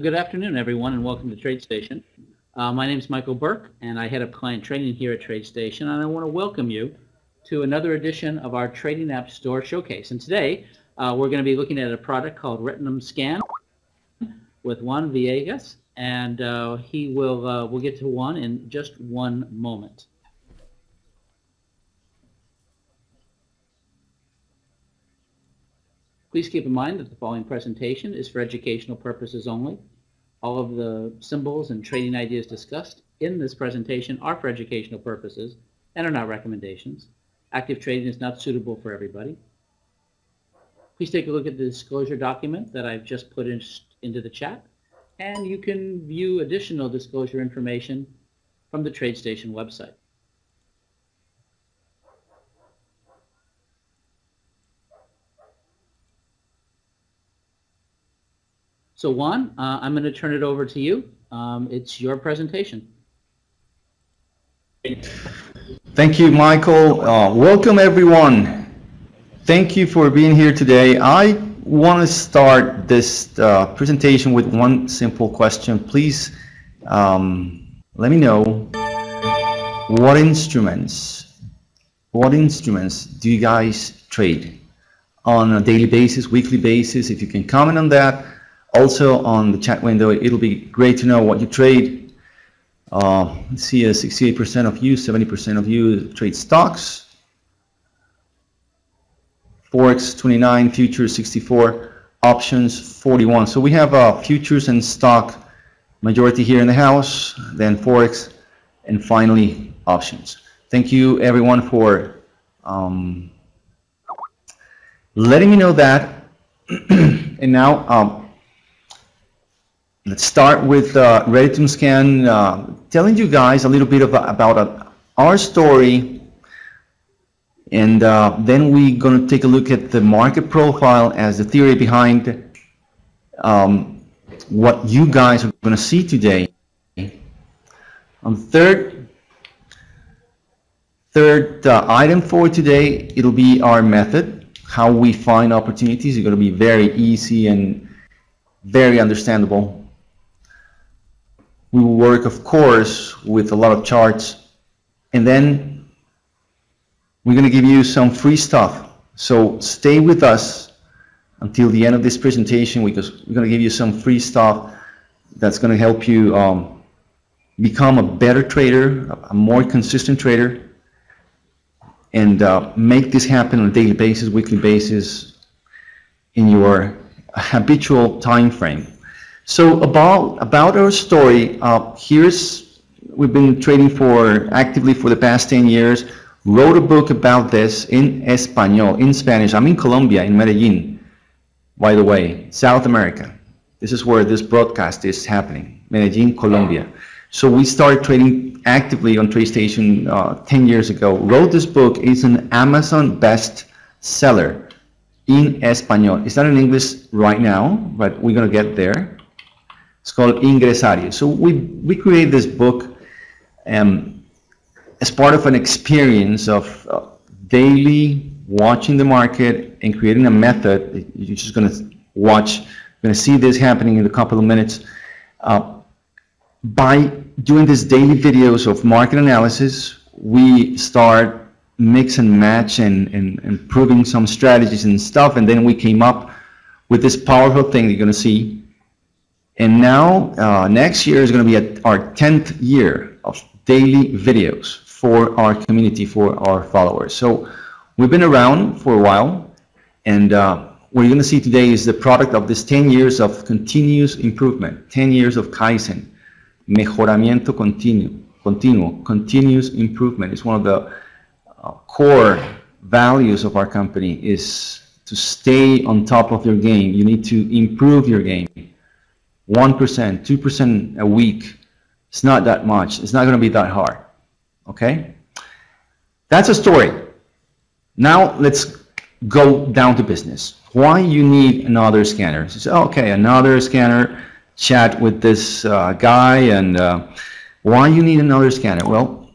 Good afternoon, everyone, and welcome to TradeStation. My name is Michael Burke, and I head up client training here at TradeStation, and I want to welcome you to another edition of our Trading App Store Showcase. And today, we're going to be looking at a product called REDITUM Scan with Juan Villegas, and he will we'll get to Juan in just one moment. Please keep in mind that the following presentation is for educational purposes only. All of the symbols and trading ideas discussed in this presentation are for educational purposes and are not recommendations. Active trading is not suitable for everybody. Please take a look at the disclosure document that I've just put into the chat, and you can view additional disclosure information from the TradeStation website. So Juan, I'm going to turn it over to you. It's your presentation. Thank you, Michael. Welcome, everyone. Thank you for being here today. I want to start this presentation with one simple question. Please let me know what instruments do you guys trade on a daily basis, weekly basis? If you can comment on that. Also on the chat window, it'll be great to know what you trade. Let's see, 68% of you, 70% of you trade stocks. Forex 29, futures 64, options 41. So we have futures and stock majority here in the house, then Forex, and finally options. Thank you everyone for letting me know that. And now let's start with REDITUM Scan, telling you guys a little bit about our story, and then we're going to take a look at the market profile as the theory behind what you guys are going to see today. On the third item for today, it'll be our method, how we find opportunities. It's going to be very easy and very understandable. We will work, of course, with a lot of charts, and then we're going to give you some free stuff. So stay with us until the end of this presentation, because we're going to give you some free stuff that's going to help you become a better trader, a more consistent trader, and make this happen on a daily basis, weekly basis, in your habitual time frame. So about our story, we've been trading actively for the past 10 years, wrote a book about this in Espanol, in Spanish. I'm in Colombia, in Medellín, by the way, South America. This is where this broadcast is happening, Medellín, Colombia. So we started trading actively on TradeStation 10 years ago, wrote this book. It's an Amazon bestseller in Espanol. It's not in English right now, but we're going to get there. It's called Ingresario. So we created this book as part of an experience of daily watching the market and creating a method. You're just going to watch, going to see this happening in a couple of minutes by doing these daily videos of market analysis. We start mix and match and proving some strategies and stuff, and then we came up with this powerful thing you're going to see. And now, next year is going to be our 10th year of daily videos for our community, for our followers. So we've been around for a while, and what you're going to see today is the product of this 10 years of continuous improvement, 10 years of Kaizen, mejoramiento continuo, continuous improvement. It's one of the core values of our company, is to stay on top of your game. You need to improve your game. 1%, 2% a week. It's not that much. It's not going to be that hard. Okay? That's a story. Now let's go down to business. Why you need another scanner? So, okay, another scanner. Chat with this guy, and why you need another scanner? Well,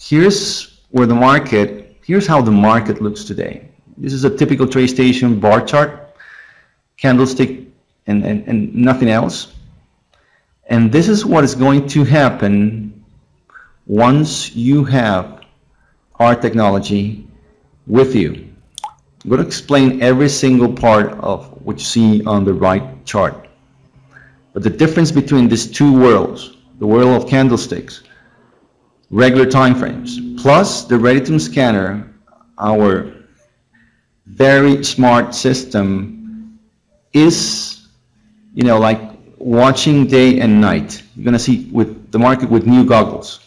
here's how the market looks today. This is a typical TradeStation bar chart, candlestick, and nothing else. And this is what is going to happen once you have our technology with you. I'm going to explain every single part of what you see on the right chart. But the difference between these two worlds, the world of candlesticks, regular time frames, plus the REDITUM scanner, our very smart system, is, you know, like watching day and night. You're going to see with the market with new goggles.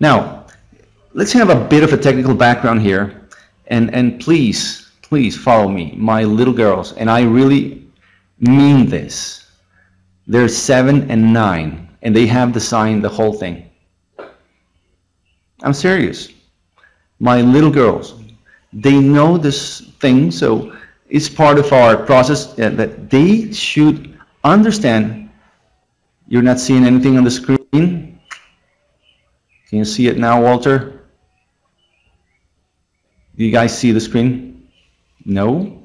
Now, let's have a bit of a technical background here, and please follow me, my little girls, and I really mean this. They're 7 and 9, and they have the sign, the whole thing. I'm serious. My little girls, they know this thing, so it's part of our process that they should understand. You're not seeing anything on the screen. Can you see it now, Walter? Do you guys see the screen? No?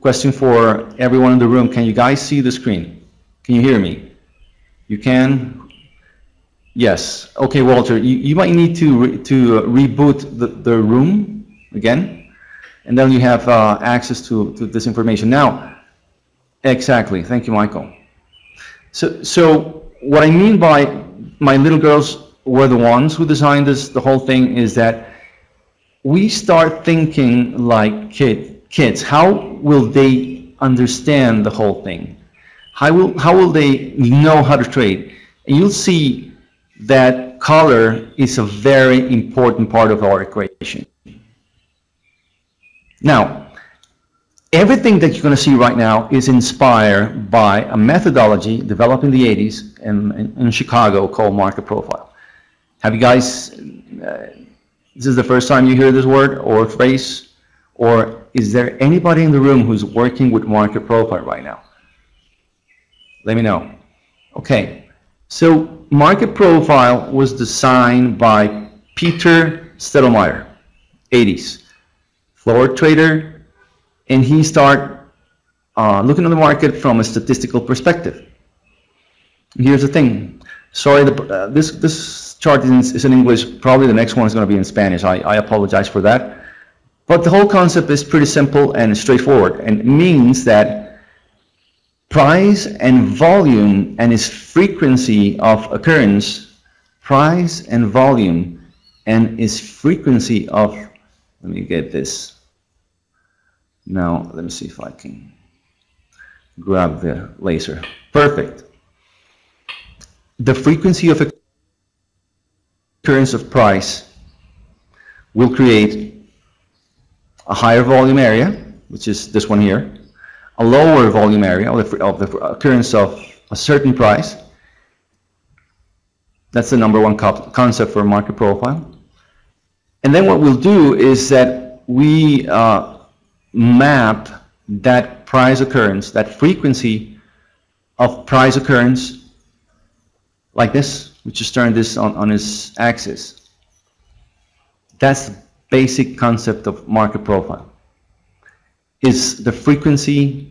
Question for everyone in the room. Can you guys see the screen? Can you hear me? You can? Yes. Okay, Walter, you might need to reboot the room again, and then you have access to this information. Now, exactly. Thank you, Michael. So what I mean by my little girls were the ones who designed this, the whole thing, is that we start thinking like kids. How will they understand the whole thing? How will they know how to trade? And you'll see that color is a very important part of our equation. Now, everything that you're going to see right now is inspired by a methodology developed in the 80s in Chicago called market profile. Have you guys, this is the first time you hear this word or phrase, or is there anybody in the room who's working with market profile right now? Let me know. Okay, so market profile was designed by Peter Steidlmayer, 80s, floor trader, and he started looking at the market from a statistical perspective. Here's the thing. Sorry, this chart is in English. Probably the next one is going to be in Spanish. I apologize for that. But the whole concept is pretty simple and straightforward, and it means that price and volume and its frequency of occurrence, price and volume and its frequency of, let me get this. Now, let me see if I can grab the laser. Perfect. The frequency of occurrence of price will create a higher volume area, which is this one here, a lower volume area of the occurrence of a certain price. That's the number one concept for market profile. And then what we'll do is that we map that price occurrence, that frequency of price occurrence like this. We just turn this on its axis. That's the basic concept of market profile, is the frequency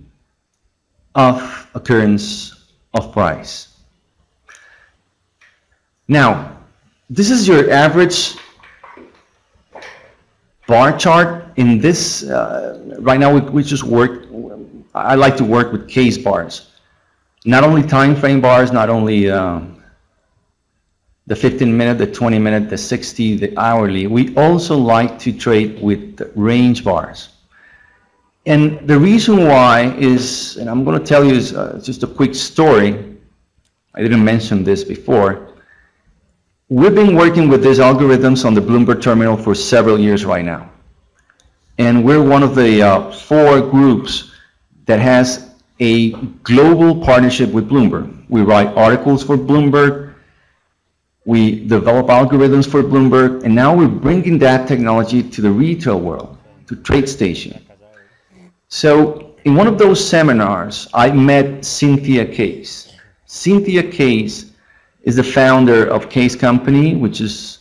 of occurrence of price. Now, this is your average bar chart. In this, right now we just work, I like to work with Kase bars. Not only time frame bars, not only the 15-minute, the 20-minute, the 60, the hourly. We also like to trade with range bars. And the reason why is, and I'm going to tell you is just a quick story. I didn't mention this before. We've been working with these algorithms on the Bloomberg terminal for several years right now. And we're one of the four groups that has a global partnership with Bloomberg. We write articles for Bloomberg. We develop algorithms for Bloomberg. And now we're bringing that technology to the retail world, to TradeStation. So in one of those seminars, I met Cynthia Kase. Cynthia Kase is the founder of Kase Company, which is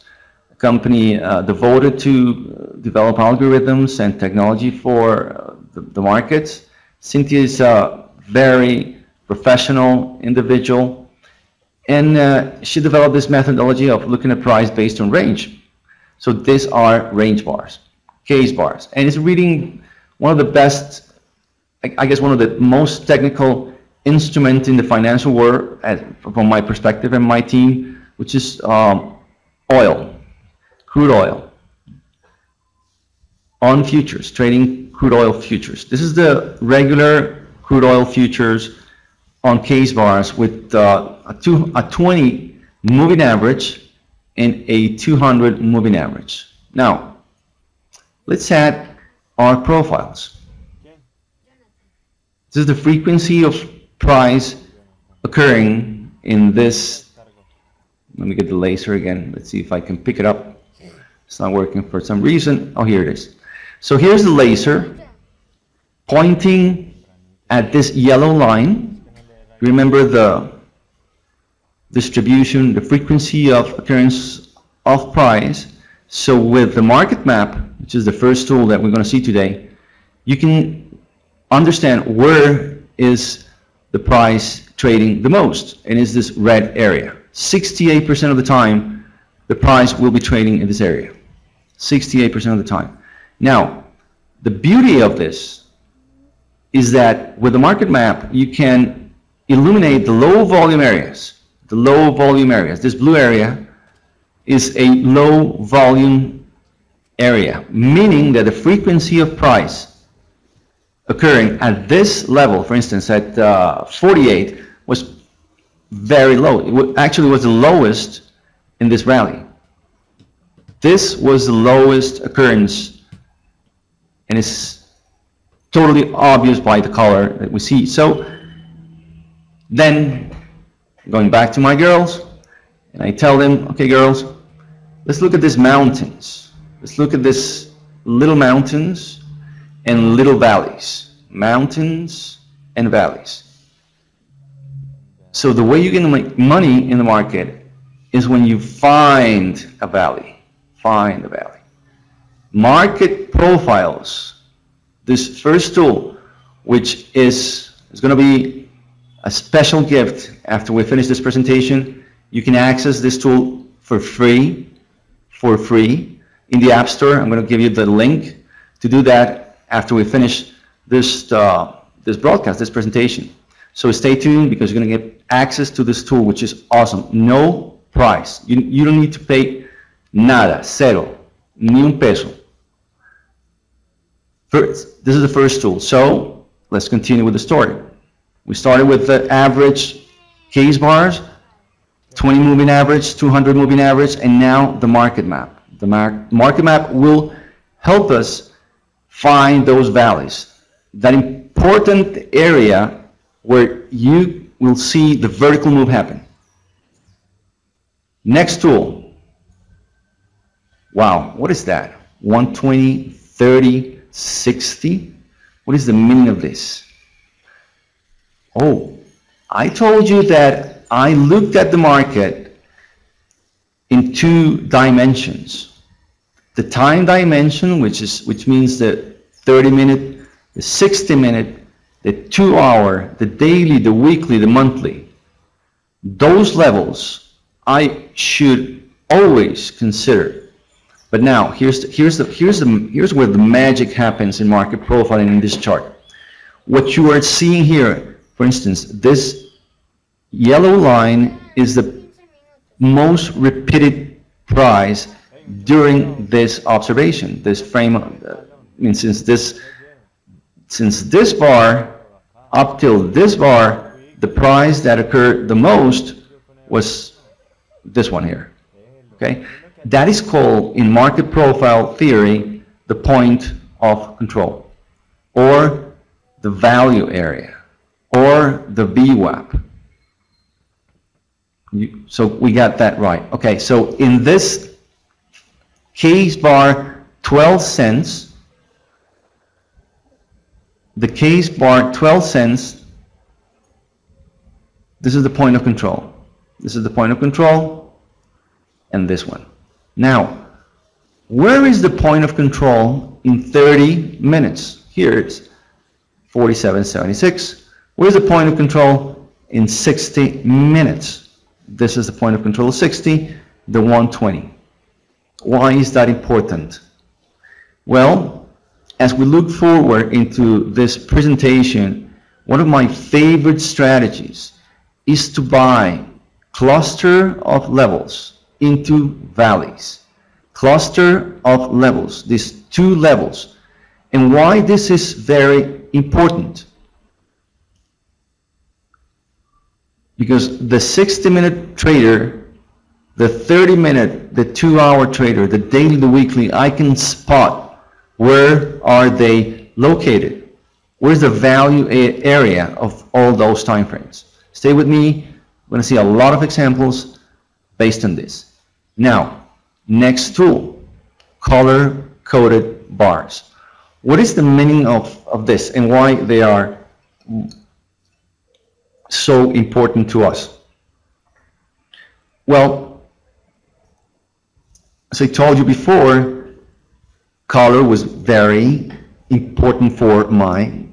a company devoted to develop algorithms and technology for the markets. Cynthia is a very professional, individual, and she developed this methodology of looking at price based on range. So these are range bars, Kase bars, and it's reading one of the best, I guess one of the most technical instrument in the financial world, from my perspective and my team, which is oil, crude oil, on futures, trading crude oil futures. This is the regular crude oil futures on Kase bars with a 20 moving average and a 200 moving average. Now, let's add our profiles. This is the frequency of price occurring in this. Let me get the laser again. Let's see if I can pick it up. It's not working for some reason. Oh, here it is. So here's the laser pointing at this yellow line. Remember the distribution, the frequency of occurrence of price. So with the market map, which is the first tool that we're going to see today, you can understand where is the price trading the most, and is this red area. 68% of the time, the price will be trading in this area. 68% of the time. Now, the beauty of this is that with the market map, you can illuminate the low volume areas. The low volume areas. This blue area is a low volume area, meaning that the frequency of price occurring at this level, for instance, at 48, was very low. It actually was the lowest in this rally. This was the lowest occurrence, and it's totally obvious by the color that we see. So then, going back to my girls, and I tell them, okay girls, let's look at these mountains. Let's look at these little mountains and little valleys. Mountains and valleys. So the way you're gonna make money in the market is when you find a valley. Find a valley. Market profiles, this first tool, which is gonna be a special gift. After we finish this presentation, you can access this tool for free in the App Store. I'm going to give you the link to do that after we finish this broadcast, this presentation. So stay tuned, because you're going to get access to this tool, which is awesome. No price. You don't need to pay nada, cero, ni un peso. First, this is the first tool. So let's continue with the story. We started with the average Kase bars, 20 moving average, 200 moving average, and now the market map. The market map will help us find those valleys, that important area where you will see the vertical move happen. Next tool. Wow, what is that? 120, 30, 60? What is the meaning of this? Oh, I told you that I looked at the market in two dimensions. The time dimension, which means the 30-minute, the 60-minute, the 2-hour, the daily, the weekly, the monthly. Those levels I should always consider. But now here's where the magic happens in market profiling in this chart. What you are seeing here, for instance, this yellow line is the most repeated price during this observation, this frame. I mean, since this bar up till this bar, the price that occurred the most was this one here. Okay, that is called in market profile theory the point of control, or the value area, or the VWAP. So we got that right. Okay, so in this Kase bar 12 cents, the Kase bar 12 cents, this is the point of control. This is the point of control, and this one. Now, where is the point of control in 30 minutes? Here it's 47.76. Where's the point of control in 60 minutes. This is the point of control of 60, the 120. Why is that important? Well, as we look forward into this presentation, one of my favorite strategies is to buy cluster of levels into valleys. Cluster of levels, these two levels. And why this is very important? Because the 60-minute trader, the 30-minute, the 2-hour trader, the daily, the weekly, I can spot where are they located. Where's the value area of all those time frames? Stay with me. We're going to see a lot of examples based on this. Now, next tool, color-coded bars. What is the meaning of this and why they are so important to us? Well, as I told you before, color was very important for my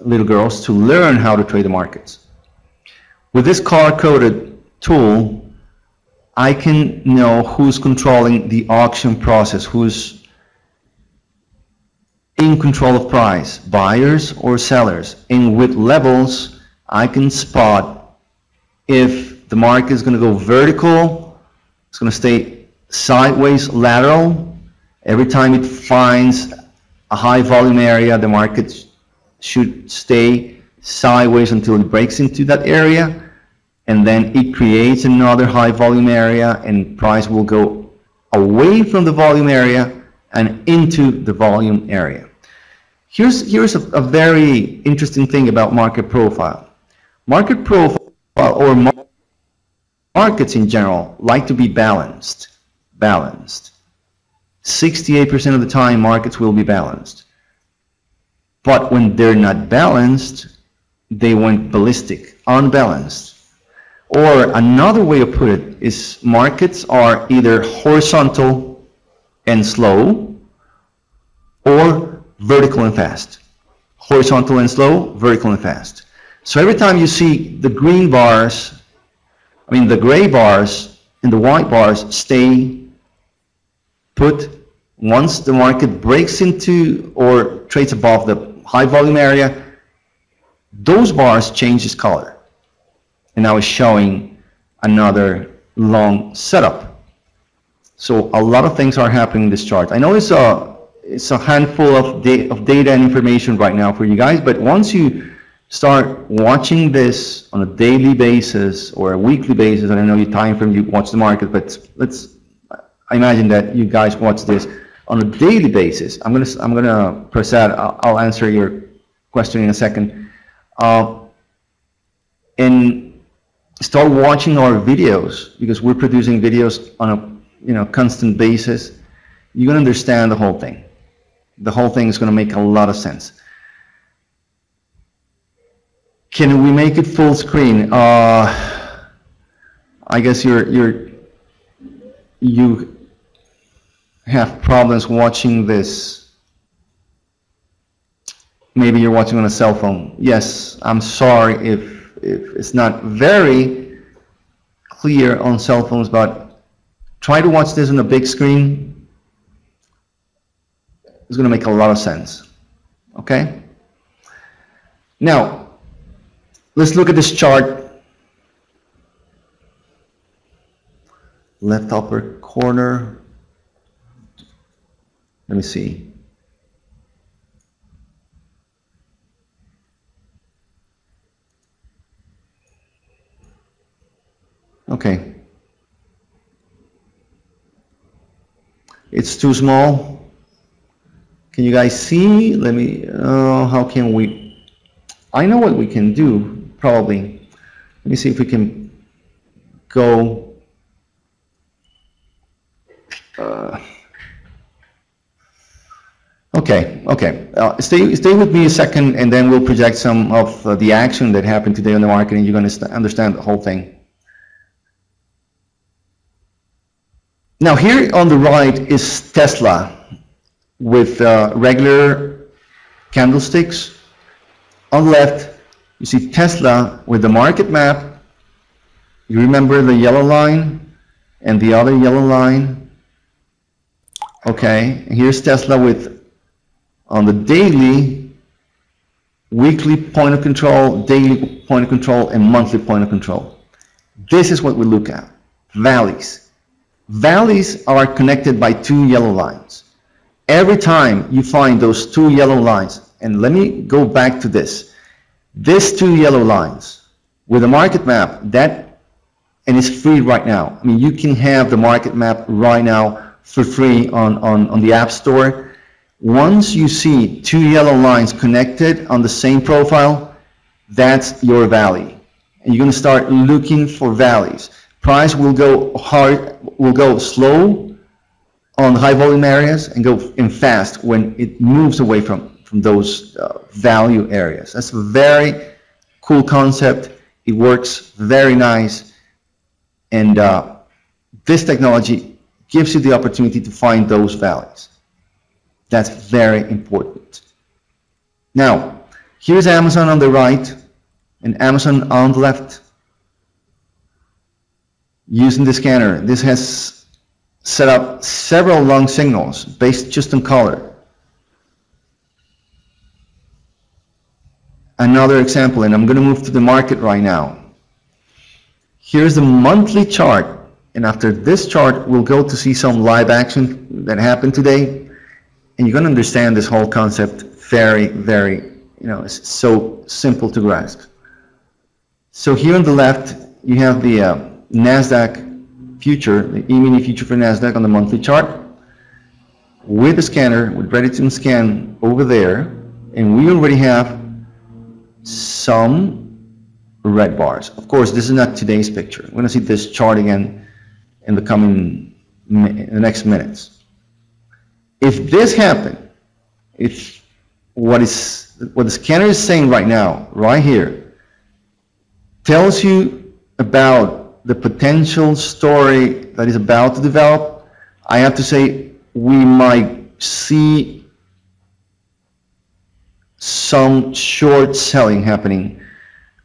little girls to learn how to trade the markets. With this color-coded tool, I can know who's controlling the auction process, who's in control of price, buyers or sellers. And with levels, I can spot if the market is going to go vertical, it's going to stay sideways lateral. Every time it finds a high volume area, the market should stay sideways until it breaks into that area, and then it creates another high volume area, and price will go away from the volume area and into the volume area. Here's a very interesting thing about market profile. Market profile, or markets in general, like to be balanced. 68% of the time markets will be balanced, but when they're not balanced, they went ballistic, unbalanced. Or another way to put it is markets are either horizontal and slow or vertical and fast. Horizontal and slow, vertical and fast. So every time you see the green bars, I mean the gray bars and the white bars stay put. Once the market breaks into or trades above the high volume area, those bars change its color, and now it's showing another long setup. So a lot of things are happening in this chart. I know it's a handful of data and information right now for you guys, but once you start watching this on a daily basis or a weekly basis, and I know your time frame you watch the market, but I imagine that you guys watch this on a daily basis. I'm gonna press that. I'll answer your question in a second. And start watching our videos, because we're producing videos on a constant basis. You're gonna understand the whole thing. The whole thing is gonna make a lot of sense. Can we make it full screen? I guess you have problems watching this. Maybe you're watching on a cell phone. Yes, I'm sorry if it's not very clear on cell phones, but try to watch this on a big screen. It's going to make a lot of sense. Okay? Now, let's look at this chart. Left upper corner. Let me see. Okay, it's too small. Can you guys see? Let me, how can we, I know what we can do, probably. Let me see if we can go, stay with me a second, and then we'll project some of the action that happened today on the market, and you're going to understand the whole thing. Now here on the right is Tesla with regular candlesticks. On the left You see Tesla with the market map. You remember the yellow line and the other yellow line. Okay, and here's Tesla with on the daily, weekly point of control, daily point of control, and monthly point of control. This is what we look at, valleys. Valleys are connected by two yellow lines. Every time you find those two yellow lines, and let me go back to this. These two yellow lines with a market map, that, and it's free right now. I mean, you can have the market map right now for free on the App Store. Once you see two yellow lines connected on the same profile, that's your valley. And you're going to start looking for valleys. Price will go hard, will go slow on high volume areas and go in fast when it moves away from those value areas. That's a very cool concept. It works very nice, and this technology gives you the opportunity to find those values. That's very important. Now, here's Amazon on the right and Amazon on the left using the scanner. This has set up several long signals based just on color. Another example, and I'm going to move to the market right now. Here's the monthly chart, and after this chart we'll go to see some live action that happened today, and you're going to understand this whole concept very, very, you know, it's so simple to grasp. So here on the left you have the NASDAQ future, the E-mini future for NASDAQ on the monthly chart with the scanner, with REDITUM Scan over there, and we already have some red bars. Of course, this is not today's picture. We're going to see this chart again in the coming, in the next minutes. If this happened, if what the scanner is saying right now, right here, tells you about the potential story that is about to develop, I have to say we might see some short selling happening,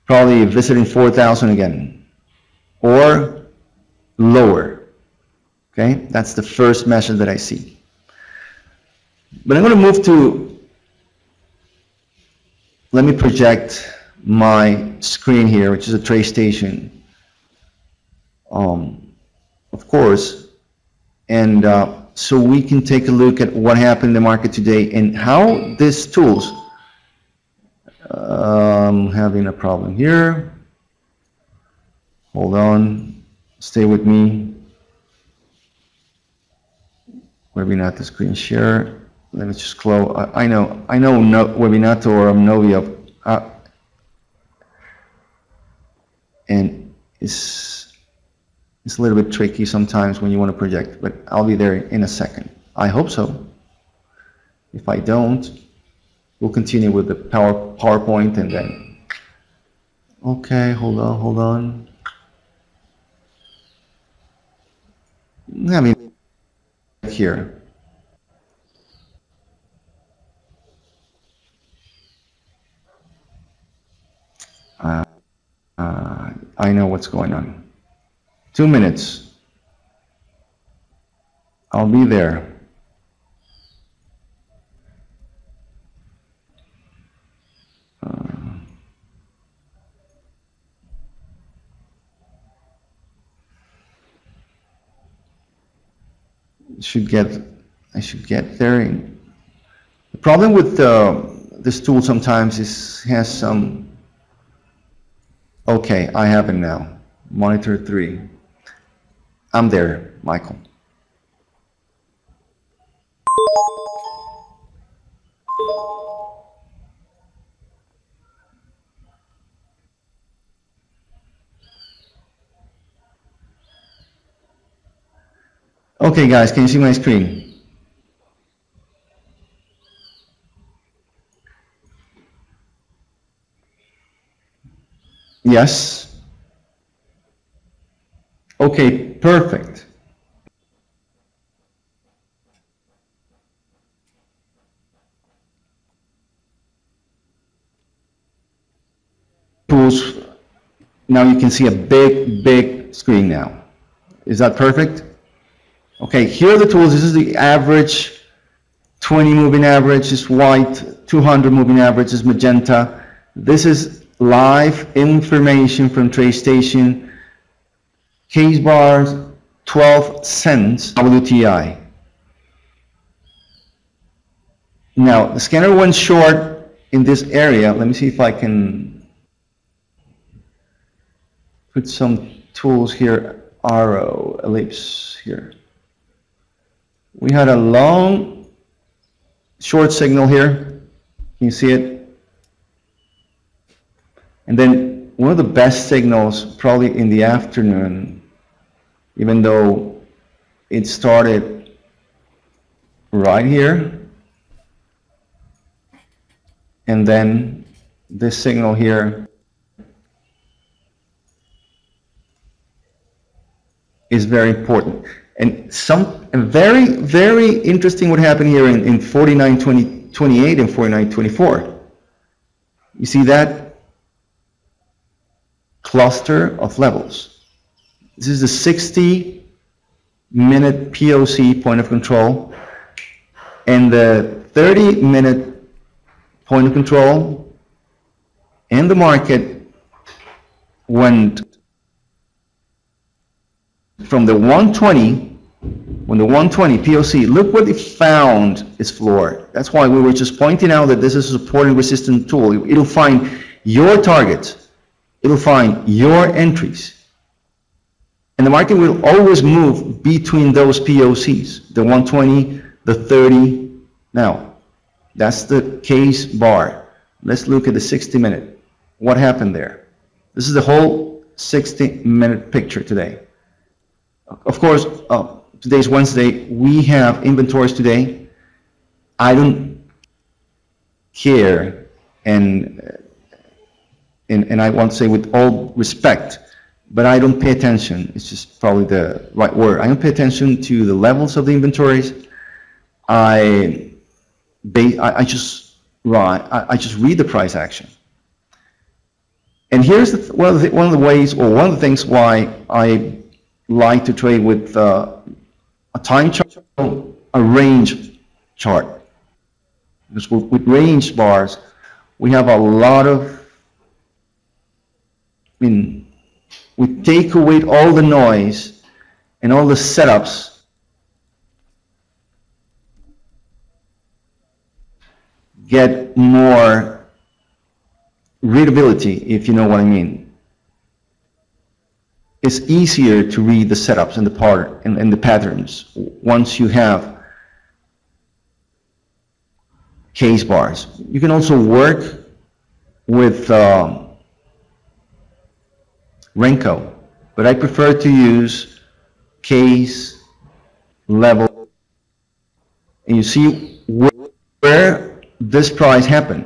probably visiting 4,000 again or lower. Okay, that's the first measure that I see. But I'm going to move to, let me project my screen here, which is a TradeStation, of course, and so we can take a look at what happened in the market today and how these tools. I'm having a problem here. Hold on, stay with me. Webinator to screen share. Let me just close. I know no, Webinator or Novia, and it's a little bit tricky sometimes when you want to project. But I'll be there in a second. I hope so. If I don't, we'll continue with the PowerPoint and then. Okay, hold on, hold on. I mean, here. I know what's going on. 2 minutes. I'll be there. I should get there. The problem with this tool sometimes is has some. Okay, I have it now. Monitor 3. I'm there, Michael. Okay guys, can you see my screen? Yes. Okay, perfect. Now you can see a big, big screen now. Is that perfect? Okay, here are the tools. This is the average, 20 moving average is white, 200 moving average is magenta. This is live information from TradeStation. Case bars, 12 cents WTI. Now, the scanner went short in this area. Let me see if I can put some tools here. Arrow, ellipse here. We had a long short signal here. Can you see it? And then one of the best signals probably in the afternoon, even though it started right here. And then this signal here is very important. And some very, very interesting what happened here in 49.28 and 49.24. You see that cluster of levels. This is the 60-minute POC, point of control, and the 30-minute point of control, and the market went from the 120, when the 120 POC, look what it found its floor. That's why we were just pointing out that this is a support and resistance tool. It'll find your targets, it'll find your entries, and the market will always move between those POCs, the 120, the 30. Now, that's the case bar. Let's look at the 60-minute. What happened there? This is the whole 60-minute picture today. Of course, today's Wednesday. We have inventories today. I don't care, and I want to say with all respect, but I don't pay attention. It's just probably the right word. I don't pay attention to the levels of the inventories. I just read the price action. And here's the, one of the things why I like to trade with a time chart, a range chart. Because with range bars, we have a lot of, we take away all the noise and all the setups. Get more readability, if you know what I mean. It's easier to read the setups and the patterns once you have case bars. You can also work with Renko, but I prefer to use case level, and you see where this price happened.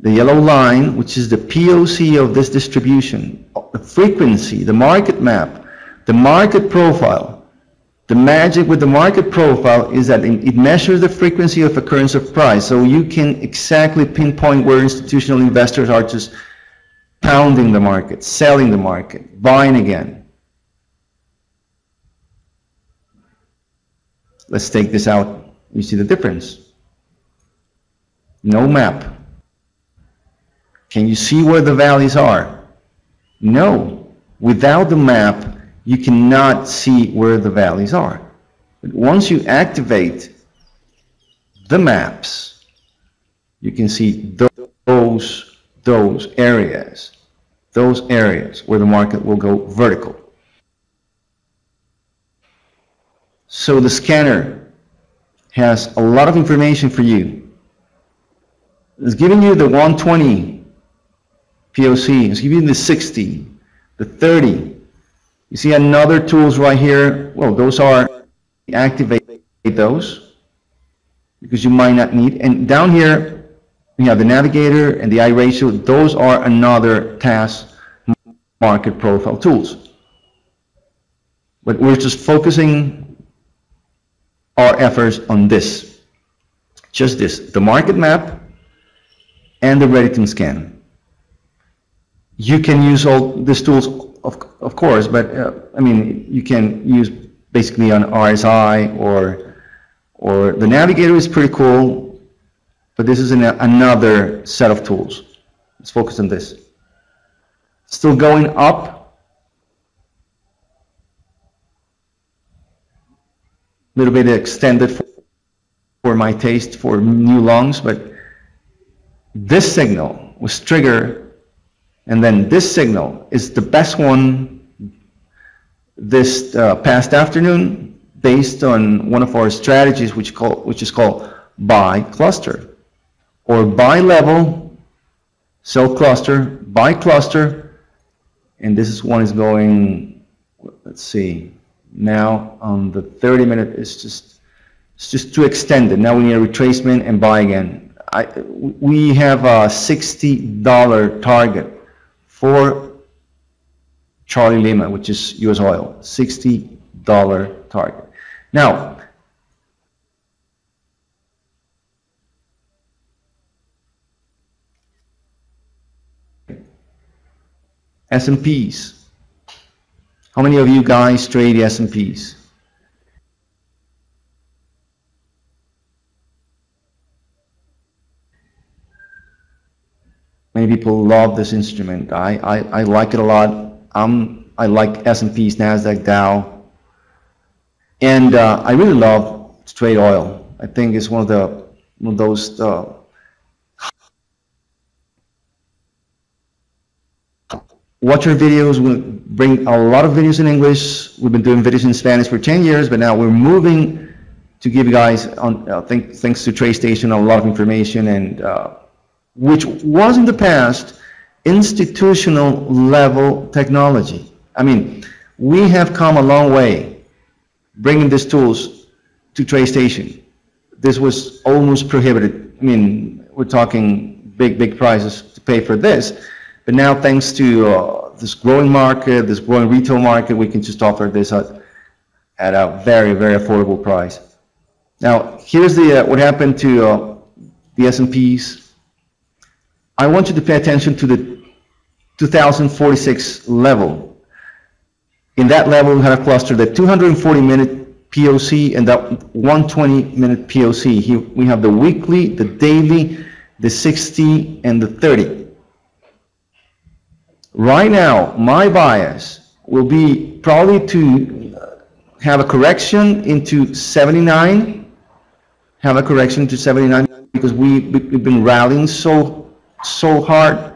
The yellow line, which is the POC of this distribution, the frequency, the market map, the market profile. The magic with the market profile is that it measures the frequency of occurrence of price, so you can exactly pinpoint where institutional investors are just pounding the market, selling the market, buying again. Let's take this out. You see the difference. No map. Can you see where the valleys are? No. Without the map, you cannot see where the valleys are. But once you activate the maps, you can see those areas where the market will go vertical. So the scanner has a lot of information for you. It's giving you the 120 POC, it's giving you the 60, the 30. You see another tools right here. Well, those are, activate those because you might not need. And down here, you have the navigator and the I ratio. Those are another task market profile tools. But we're just focusing our efforts on this. Just this, the market map, and the REDITUM scan. You can use all these tools, of course, but I mean, you can use basically on RSI or the Navigator is pretty cool, but this is another set of tools. Let's focus on this. Still going up. A little bit extended for my taste for new longs, but this signal was trigger, and then this signal is the best one this past afternoon, based on one of our strategies, which is called buy cluster, or buy level, sell cluster, buy cluster, and this one is going. Let's see, now on the 30-minute, it's just too extended. Now we need a retracement and buy again. We have a $60 target for Charlie Lima, which is U.S. oil, $60 target. Now, S&Ps. How many of you guys trade S&Ps? Many people love this instrument. I like it a lot. I like S&Ps, NASDAQ, Dow, and I really love to trade oil. I think it's one of those watch our videos. We bring a lot of videos in English. We've been doing videos in Spanish for 10 years, but now we're moving to give you guys, on thanks to TradeStation, a lot of information, and which was in the past institutional level technology. I mean, we have come a long way bringing these tools to TradeStation. This was almost prohibited. I mean, we're talking big prices to pay for this, but now thanks to this growing market, this growing retail market, we can just offer this at a very, very affordable price. Now here's the what happened to the S&Ps. I want you to pay attention to the 2046 level. In that level, we had a cluster, the 240-minute POC and that 120-minute POC. Here we have the weekly, the daily, the 60, and the 30. Right now, my bias will be probably to have a correction into 79, because we've been rallying so hard,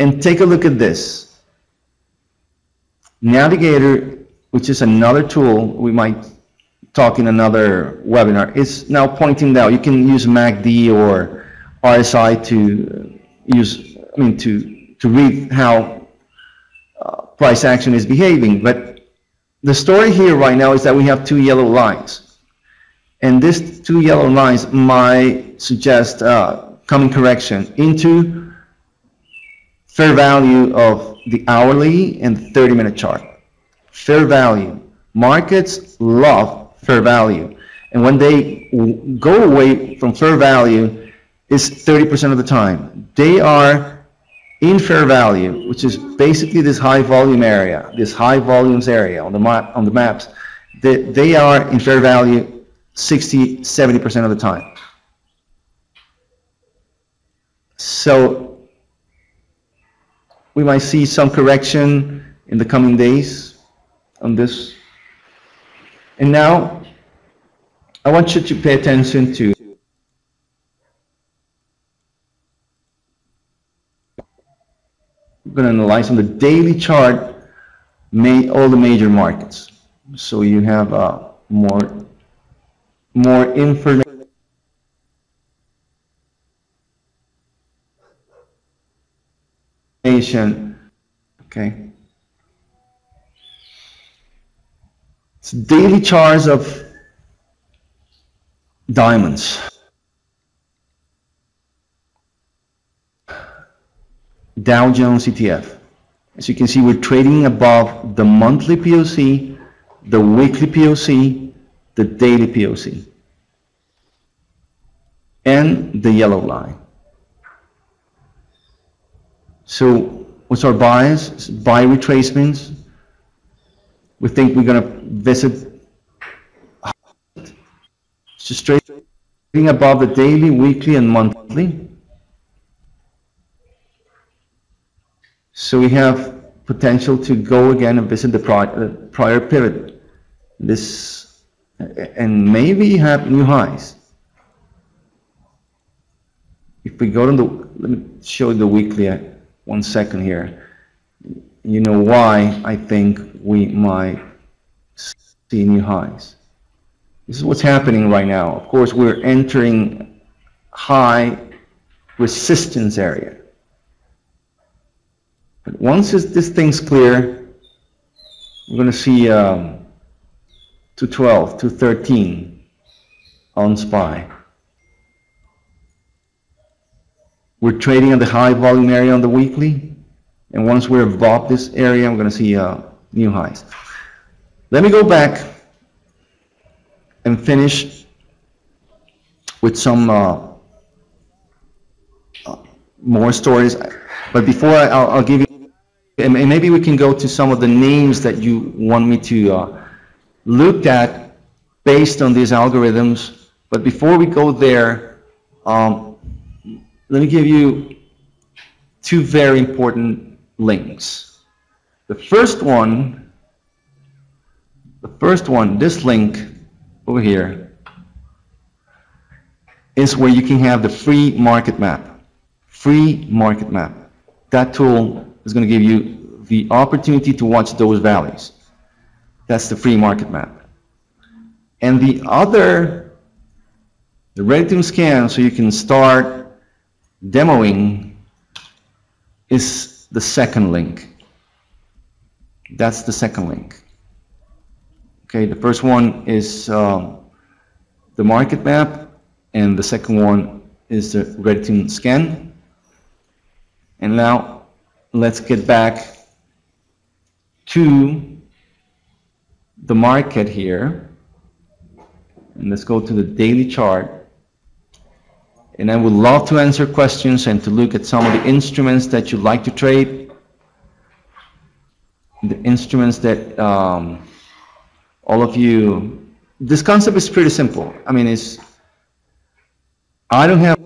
and take a look at this Navigator, which is another tool we might talk in another webinar. It's now pointing out you can use MACD or RSI to use, I mean, to read how price action is behaving. But the story here right now is that we have two yellow lines, and these two yellow lines might suggest coming correction into fair value of the hourly and 30-minute chart. Fair value. Markets love fair value, and when they go away from fair value, it's 30% of the time. They are in fair value, which is basically this high volume area, this high volumes area on the map, on the maps. They are in fair value 60–70% of the time. So we might see some correction in the coming days on this. And now I want you to pay attention to I'm going to analyze on the daily chart all the major markets, so you have more information. Okay, it's daily charts of diamonds, Dow Jones ETF. As you can see, we're trading above the monthly POC, the weekly POC, the daily POC, and the yellow line. So with our buys, buy retracements. We think we're going to visit straight above the daily, weekly, and monthly. So we have potential to go again and visit the prior pivot. This, and maybe have new highs. If we go to the, let me show you the weekly 1 second here. You know why I think we might see new highs. This is what's happening right now. Of course, we're entering high resistance area. But once this thing's clear, we're going to see 212, 213 on SPY. We're trading at the high volume area on the weekly. And once we're above this area, we're going to see new highs. Let me go back and finish with some more stories. But before I'll give you, and maybe we can go to some of the names that you want me to look at based on these algorithms. But before we go there, let me give you two very important links. The first one, this link over here, is where you can have the free market map. Free market map. That tool is going to give you the opportunity to watch those values. That's the free market map. And the other, the REDITUM Scan, so you can start demoing, is the second link. That's the second link. Okay, the first one is the market map, and the second one is the REDITUM Scan. And now let's get back to the market here, and let's go to the daily chart. And I would love to answer questions and to look at some of the instruments that you'd like to trade, the instruments that all of you, this concept is pretty simple. I mean, it's, I don't have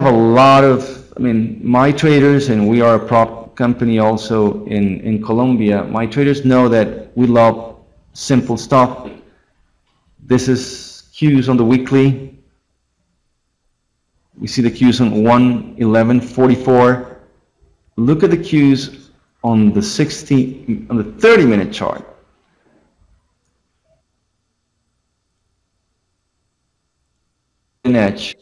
a lot of, I mean, my traders, and we are a prop company also in Colombia, my traders know that we love simple stuff. This is cues on the weekly. We see the cues on 1/11/44. Look at the cues on the 30-minute chart. An edge.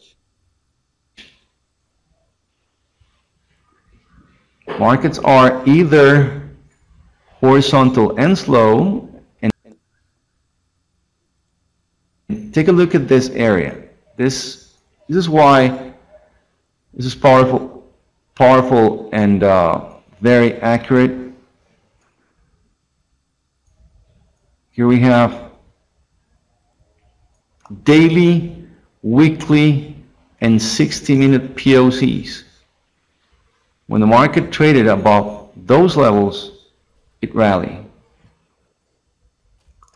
Markets are either horizontal and slow, and take a look at this area. This is why this is powerful and very accurate. Here we have daily, weekly, and 60-minute POCs. When the market traded above those levels, it rallied.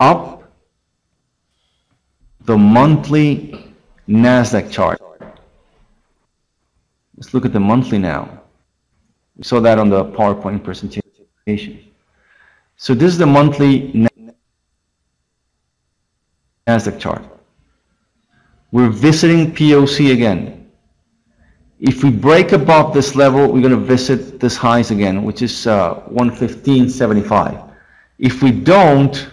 Up the monthly NASDAQ chart. Let's look at the monthly now. We saw that on the PowerPoint presentation. So this is the monthly NASDAQ chart. We're visiting POC again. If we break above this level, we're going to visit this highs again, which is 115.75. If we don't,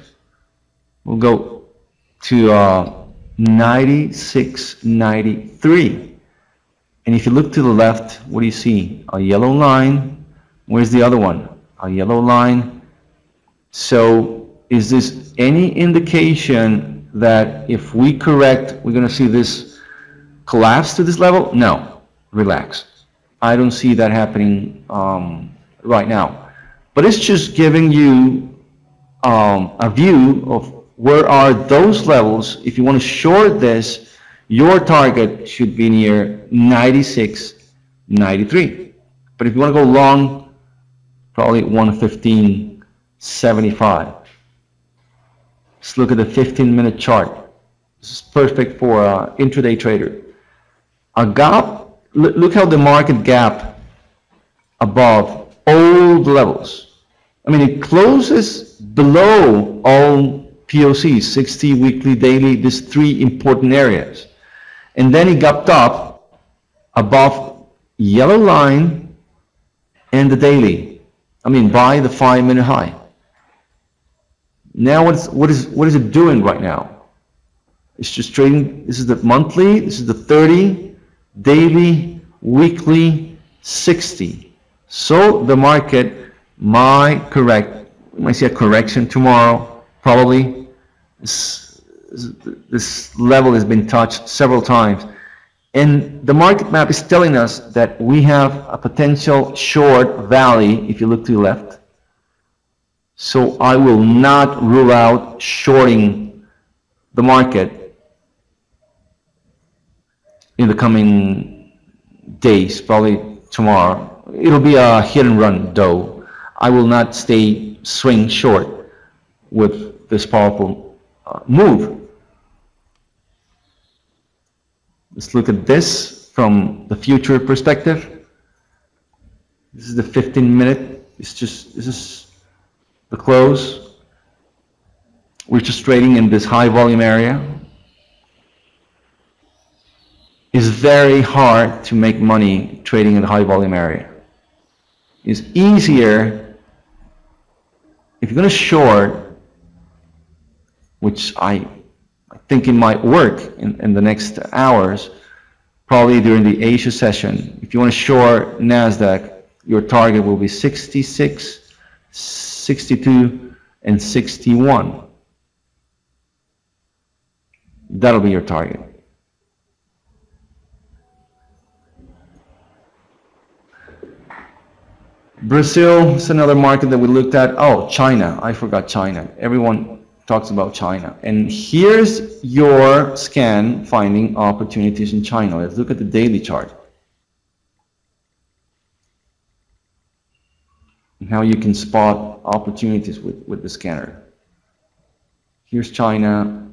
we'll go to 96.93. And if you look to the left, what do you see? A yellow line. Where's the other one? A yellow line. So is this any indication that if we correct, we're going to see this collapse to this level? No. Relax. I don't see that happening right now. But it's just giving you a view of where are those levels. If you want to short this, your target should be near 96.93. But if you want to go long, probably 115.75. Let's look at the 15-minute chart. This is perfect for intraday trader. A gap, look how the market gap above old levels. I mean, it closes below all POCs, 60, weekly, daily, these three important areas. And then it gapped up above yellow line and the daily. I mean, by the 5-minute high. Now what is it doing right now? It's just trading. This is the monthly, this is the 30, daily, weekly, 60. So the market might correct. We might see a correction tomorrow, probably. This level has been touched several times, and the market map is telling us that we have a potential short valley if you look to the left. So I will not rule out shorting the market in the coming days, probably tomorrow. It'll be a hit and run though. I will not stay swing short with this powerful move. Let's look at this from the future perspective. This is the 15-minute. It's just, this is the close. We're just trading in this high volume area. It's very hard to make money trading in a high volume area. It's easier if you're going to short, which I think it might work in the next hours, probably during the Asia session. If you want to short NASDAQ, your target will be 66, 62, and 61. That'll be your target. Brazil is another market that we looked at. Oh, China. I forgot China. Everyone talks about China. And here's your scan finding opportunities in China. Let's look at the daily chart. And how you can spot opportunities with the scanner. Here's China,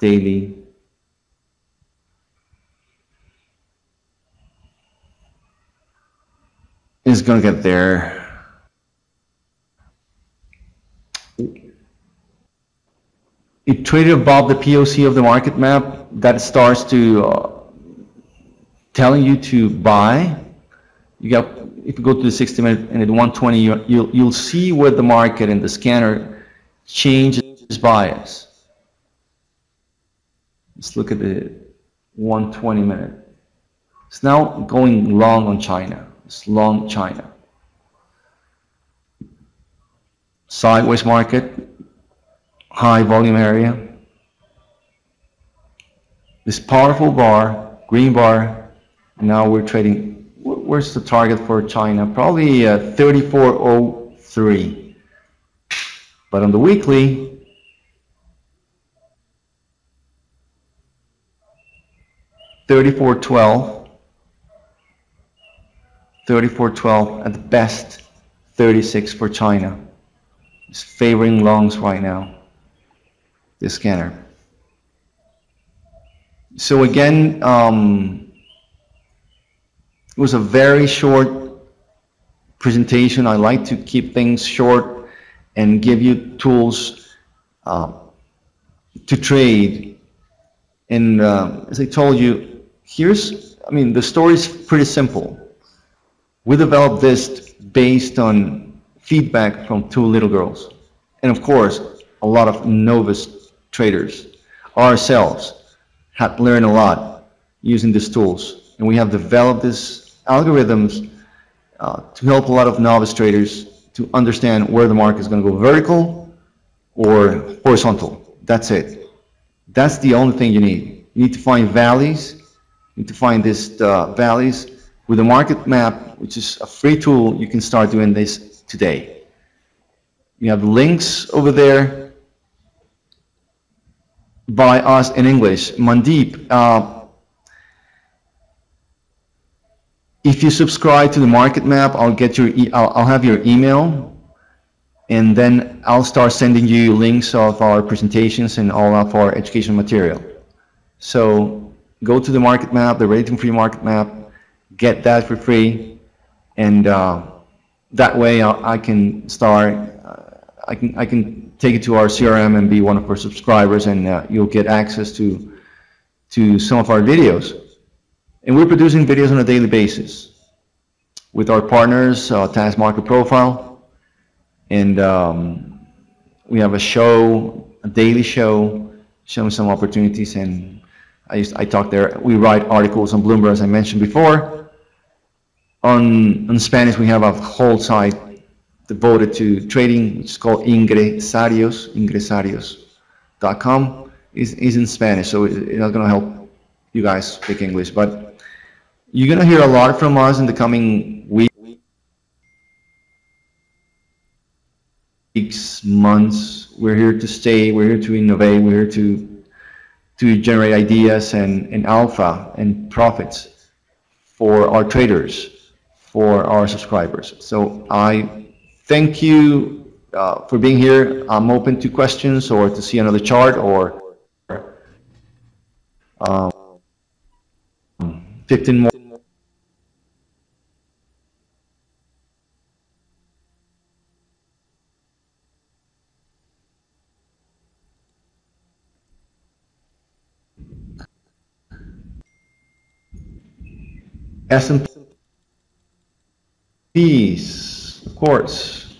daily. It's gonna get there. It traded above the POC of the market map. That starts to telling you to buy. You got, if you go to the 60-minute and at 120, you'll see where the market and the scanner changes its bias. Let's look at the 120-minute. It's now going long on China. It's long China. Sideways market. High volume area. This powerful bar, green bar, now we're trading. Where's the target for China? Probably 34.03. But on the weekly, $34.12 at the best, 36 for China. It's favoring longs right now. The scanner. So again, it was a very short presentation. I like to keep things short and give you tools to trade. And as I told you, here's, I mean, the story is pretty simple. We developed this based on feedback from two little girls, and of course, a lot of novice traders, ourselves, have learned a lot using these tools, and we have developed these algorithms to help a lot of novice traders to understand where the market is going to go vertical or horizontal. That's it. That's the only thing you need. You need to find valleys. You need to find these valleys with a market map, which is a free tool. You can start doing this today. You have links over there by us in English. Mandeep, If you subscribe to the market map, I'll have your email, and then I'll start sending you links of our presentations and all of our educational material. So go to the market map, the REDITUM free market map, get that for free, and that way I can start. I can take it to our CRM and be one of our subscribers, and you'll get access to some of our videos. And we're producing videos on a daily basis with our partners, TAS Market Profile, and we have a show, a daily show, showing some opportunities. And I talk there. We write articles on Bloomberg, as I mentioned before. On Spanish, we have a whole site devoted to trading, which is called Ingresarios. Ingresarios.com is in Spanish, so it's not going to help you guys speak English, but you're going to hear a lot from us in the coming weeks, months. We're here to stay. We're here to innovate. We're here to generate ideas and alpha and profits for our traders, for our subscribers. So I thank you for being here. I'm open to questions or to see another chart or 15 more. S&Ps, of course.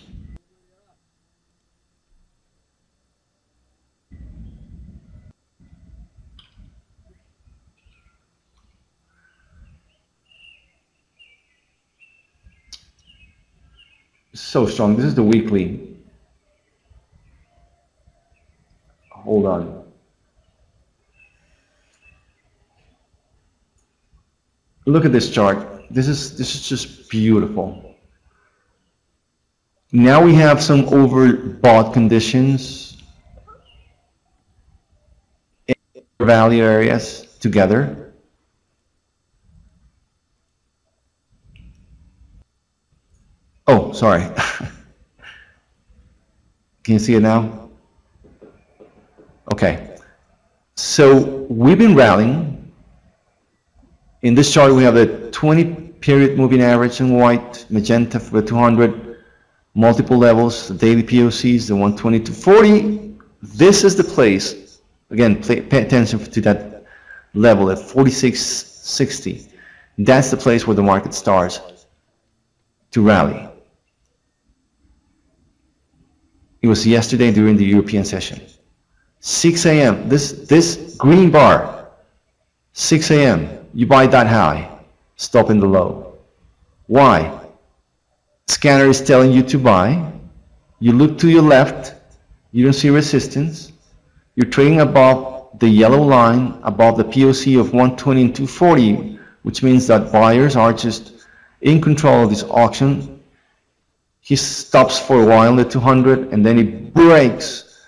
So strong. This is the weekly. Hold on. Look at this chart. This is just beautiful. Now we have some overbought conditions in value areas together. Oh, sorry. Can you see it now? Okay. So we've been rallying. In this chart, we have the 20-period moving average in white, magenta for the 200, multiple levels, the daily POCs, the 120 to 40. This is the place. Again, pay attention to that level at 46.60. That's the place where the market starts to rally. It was yesterday during the European session. 6 a.m. This green bar, 6 a.m. You buy that high, stop in the low. Why? Scanner is telling you to buy. You look to your left, you don't see resistance. You're trading above the yellow line, above the POC of 120 and 240, which means that buyers are just in control of this auction. He stops for a while at 200, and then he breaks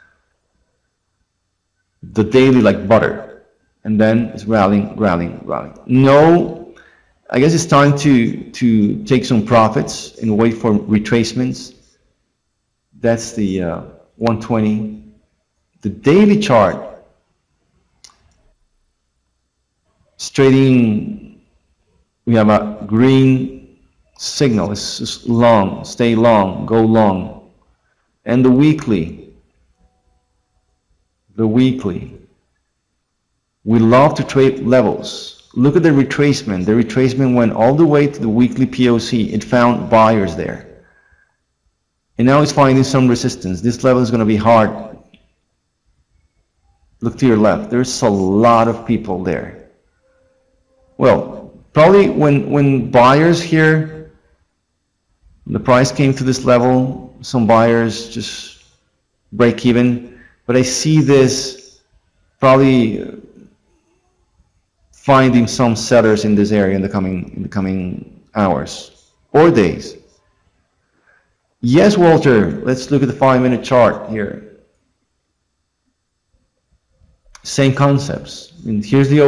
the daily like butter. And then it's rallying. No, I guess it's time to take some profits and wait for retracements. That's the 120. The daily chart is trading. We have a green signal. It's just long, stay long, go long. And the weekly. The weekly. We love to trade levels. Look at the retracement. The retracement went all the way to the weekly POC. It found buyers there. And now it's finding some resistance. This level is going to be hard. Look to your left. There's a lot of people there. Well, probably when buyers here, the price came to this level, some buyers just break even. But I see this probably finding some sellers in this area in the coming hours or days. Yes, Walter, let's look at the 5-minute chart here. Same concepts. And here's the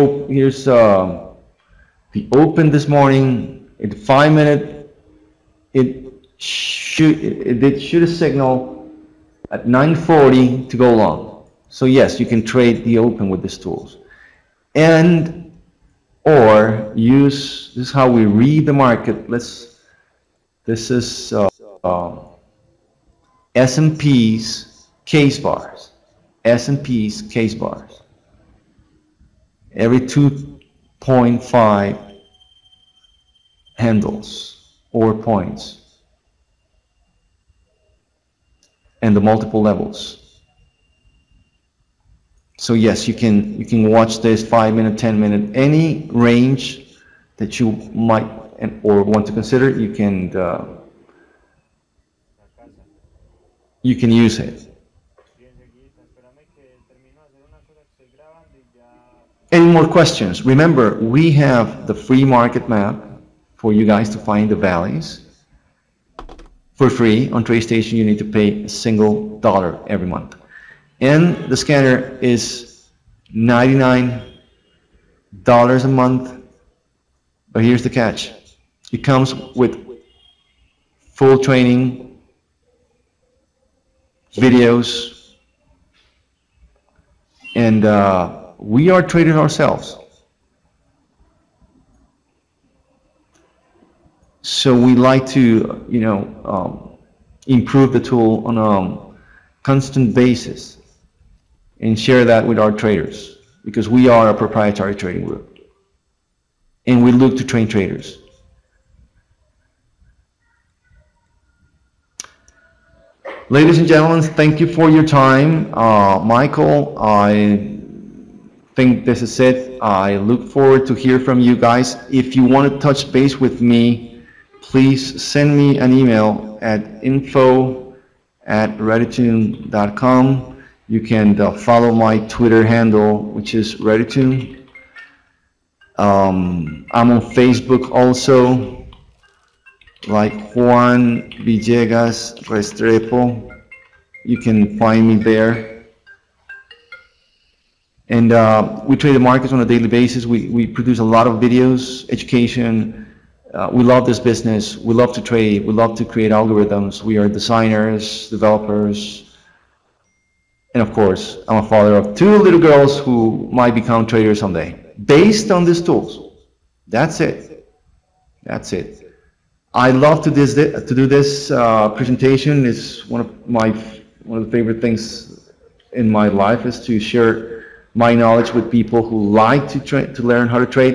open this morning. In 5 minute, it did shoot a signal at 9:40 to go long. So yes, you can trade the open with these tools, and or use this is how we read the market. This is S&P's case bars. S&P's case bars. Every 2.5 handles or points, and the multiple levels. So yes, you can watch this 5 minute, 10 minute, any range that you might or want to consider. You can use it. Any more questions? Remember, we have the free market map for you guys to find the valleys for free. On TradeStation, you need to pay $1 every month. And the scanner is $99 a month. But here's the catch. It comes with full training, videos, and we are traders ourselves. So we like to, you know, improve the tool on a constant basis and share that with our traders, because we are a proprietary trading group and we look to train traders. Ladies and gentlemen, thank you for your time. Michael, I think this is it. I look forward to hear from you guys. If you want to touch base with me, please send me an email at info@reditum.com. You can follow my Twitter handle, which is Reditum. I'm on Facebook also, like Juan Villegas Restrepo. You can find me there. And we trade the markets on a daily basis. We produce a lot of videos, education. We love this business. We love to trade. We love to create algorithms. We are designers, developers. And of course, I'm a father of 2 little girls who might become traders someday, based on these tools. That's it. That's it. I love to do this presentation. It's one of the favorite things in my life is to share my knowledge with people who like to learn how to trade.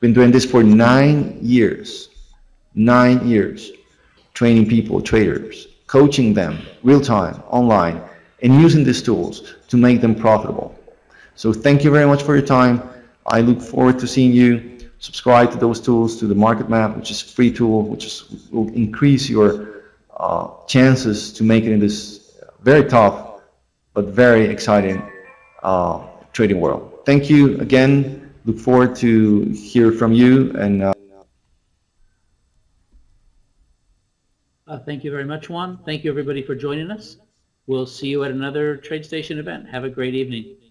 Been doing this for 9 years. 9 years. Training people, traders, coaching them real time, online, and using these tools to make them profitable. So thank you very much for your time. I look forward to seeing you. Subscribe to those tools, to the market map, which is a free tool, which is, will increase your chances to make it in this very tough but very exciting trading world. Thank you again. Look forward to hear from you, and thank you very much, Juan. Thank you everybody for joining us. We'll see you at another TradeStation event. Have a great evening.